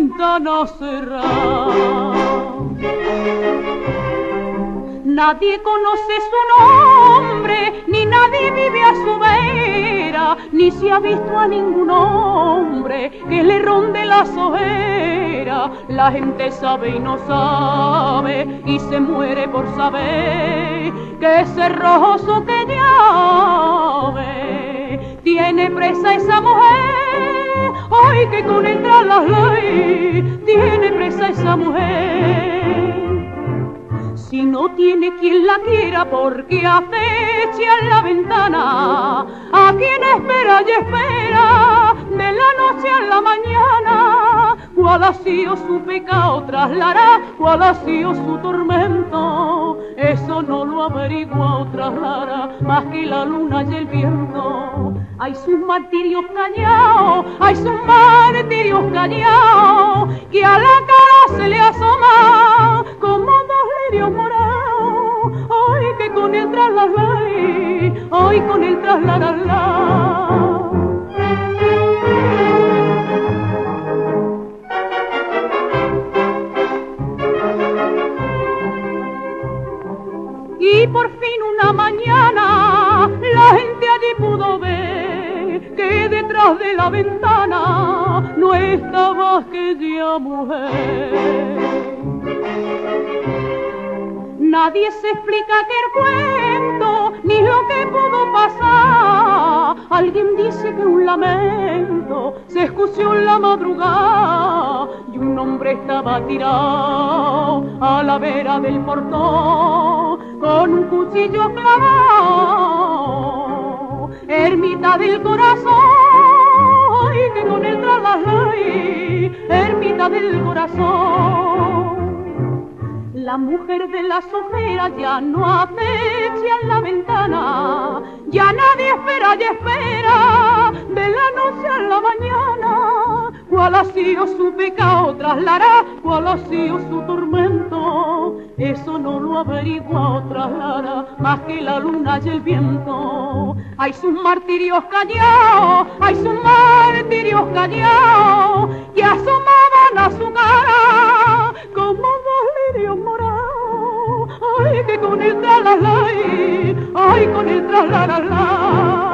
ventana cerrada. Nadie conoce su nombre, ni nadie vive a su vera, ni se ha visto a ningún hombre que le ronde la sojera. La gente sabe y no sabe, y se muere por saber que ese rojoso que llave tiene presa esa mujer. Hoy que con el tras las leyes tiene presa esa mujer. Si no tiene quien la quiera, porque acecha en la ventana a quien espera y espera de la noche a la mañana. Cuál ha sido su pecado traslará, cuál ha sido su tormento, eso no lo averigua traslará más que la luna y el viento. Hay sus martirios callados, hay sus martirios callados, que a la cara se le asoma como Dios morao, hoy que con el tras la ley, hoy con el tras la la. Y por fin una mañana la gente allí pudo ver que detrás de la ventana no estaba aquella mujer. Nadie se explica aquel cuento, ni lo que pudo pasar. Alguien dice que un lamento se escuchó en la madrugada y un hombre estaba tirado a la vera del portón con un cuchillo clavado, ermita del corazón, y que con el tras las leyes, ermita del corazón. La mujer de la sojera ya no acecha en la ventana, ya nadie espera y espera de la noche a la mañana. Cuál ha sido su pecado traslará, cuál ha sido su tormento, eso no lo averigua traslará más que la luna y el viento. Hay sus martirios callados, hay sus martirios callados, que asomaban a su cara como Dios morao, ay que con el tras la ley, ay con el tras la la la.